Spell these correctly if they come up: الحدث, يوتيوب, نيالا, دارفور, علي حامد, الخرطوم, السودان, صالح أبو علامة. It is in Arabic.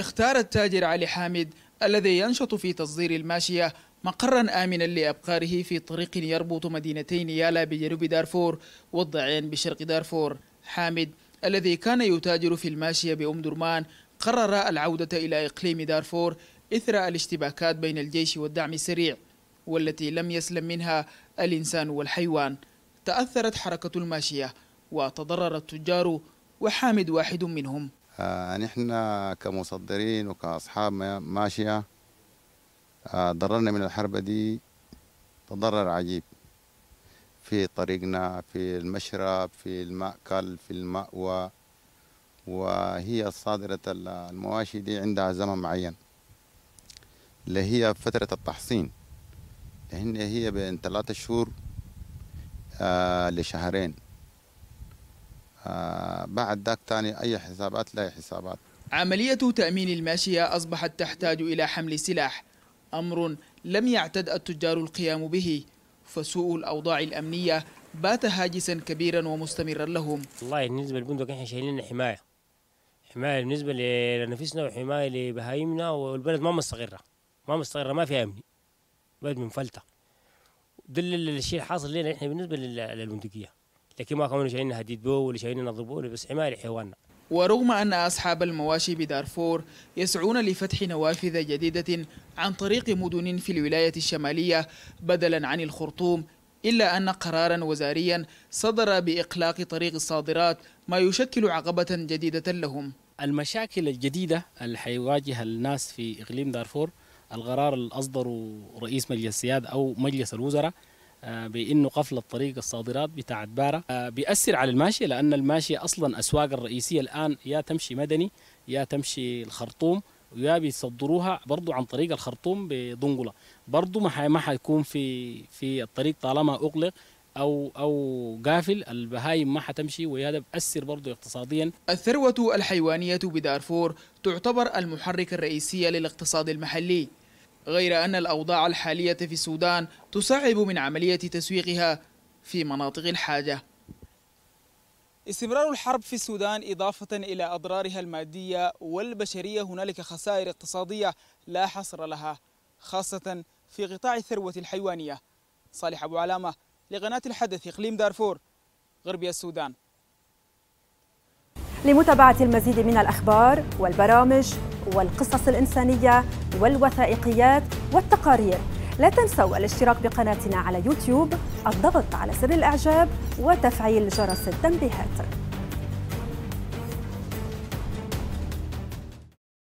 اختار التاجر علي حامد الذي ينشط في تصدير الماشية مقرا آمنا لأبقاره في طريق يربط مدينتي نيالا بجنوب دارفور والضعين بشرق دارفور. حامد الذي كان يتاجر في الماشية بأم درمان قرر العودة إلى إقليم دارفور إثر الاشتباكات بين الجيش والدعم السريع والتي لم يسلم منها الإنسان والحيوان. تأثرت حركة الماشية وتضرر التجار وحامد واحد منهم. نحن كمصدرين وكأصحاب ماشية ضررنا من الحرب دي تضرر عجيب في طريقنا، في المشرب، في المأكل، في المأوى، وهي صادرة المواشي دي عندها زمن معين اللي هي فترة التحصين، لأن هي بين 3 شهور لشهرين. بعد ذاك تاني أي حسابات لا حسابات. عملية تأمين الماشية أصبحت تحتاج إلى حمل سلاح، أمر لم يعتد التجار القيام به، فسوء الأوضاع الأمنية بات هاجسا كبيرا ومستمرا لهم. والله بالنسبة للبندق احنا شايلين حماية، حماية بالنسبة لنفسنا وحماية لبهايمنا، والبلد ما مستقرة، ما مستقرة، ما فيها أمن، بلد منفلتة. ده الشيء الحاصل لنا احنا بالنسبة للبندقية، لكن ما كانوا شايلين هديد به ولا شايلين نضربه ولا، بس حماية لحيواننا. ورغم أن أصحاب المواشي بدارفور يسعون لفتح نوافذ جديدة عن طريق مدن في الولاية الشمالية بدلا عن الخرطوم، إلا أن قرارا وزاريا صدر بإقلاق طريق الصادرات ما يشكل عقبة جديدة لهم. المشاكل الجديدة اللي حيواجه الناس في إقليم دارفور، القرار اللي أصدره رئيس مجلس السيادة أو مجلس الوزراء بانه قفل الطريق الصادرات بتاعت بارة بيأثر على الماشية، لان الماشية اصلا اسواق الرئيسية الان يا تمشي مدني يا تمشي الخرطوم، ويا بيصدروها برضو عن طريق الخرطوم بدنقلة، برضو ما حيكون في الطريق طالما اغلق او قافل، البهايم ما حتمشي، وهذا بيأثر برضو اقتصاديا. الثروة الحيوانية بدارفور تعتبر المحرك الرئيسي للاقتصاد المحلي، غير أن الأوضاع الحالية في السودان تصعب من عملية تسويقها في مناطق الحاجة. استمرار الحرب في السودان إضافة إلى أضرارها المادية والبشرية، هنالك خسائر اقتصادية لا حصر لها خاصة في قطاع الثروة الحيوانية. صالح أبو علامة لقناة الحدث، إقليم دارفور، غربي السودان. لمتابعة المزيد من الأخبار والبرامج والقصص الإنسانية والوثائقيات والتقارير، لا تنسوا الاشتراك بقناتنا على يوتيوب، الضغط على زر الإعجاب وتفعيل جرس التنبيهات.